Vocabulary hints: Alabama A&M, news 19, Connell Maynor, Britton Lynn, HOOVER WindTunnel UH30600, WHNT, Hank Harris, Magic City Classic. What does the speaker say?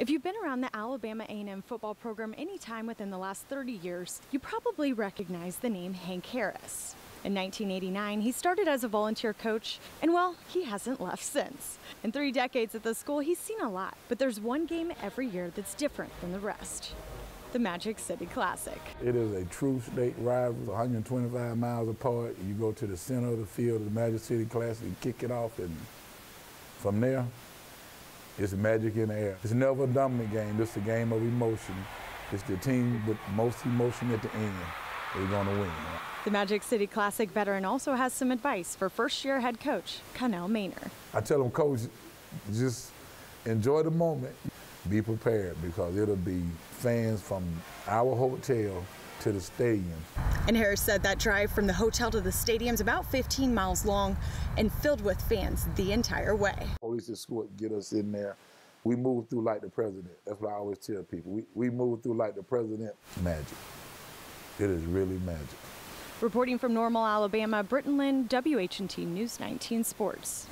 If you've been around the Alabama A&M football program any time within the last 30 years, you probably recognize the name Hank Harris. In 1989, he started as a volunteer coach, and well, he hasn't left since. In 3 decades at the school, he's seen a lot, but there's one game every year that's different than the rest: the Magic City Classic. It is a true state rivalry, 125 miles apart. You go to the center of the field of the Magic City Classic, you kick it off, and from there, it's magic in the air. It's never a dominant game. It's a game of emotion. It's the team with most emotion at the end. They're gonna win. The Magic City Classic veteran also has some advice for first-year head coach Connell Maynor. I tell him, Coach, just enjoy the moment. Be prepared, because it'll be fans from our hotel to the stadium. And Harris said that drive from the hotel to the stadium is about 15 miles long and filled with fans the entire way. Police escort get us in there. We move through like the president. That's what I always tell people. We move through like the president. Magic. It is really magic. Reporting from Normal, Alabama, Britton Lynn, WHNT News 19 Sports.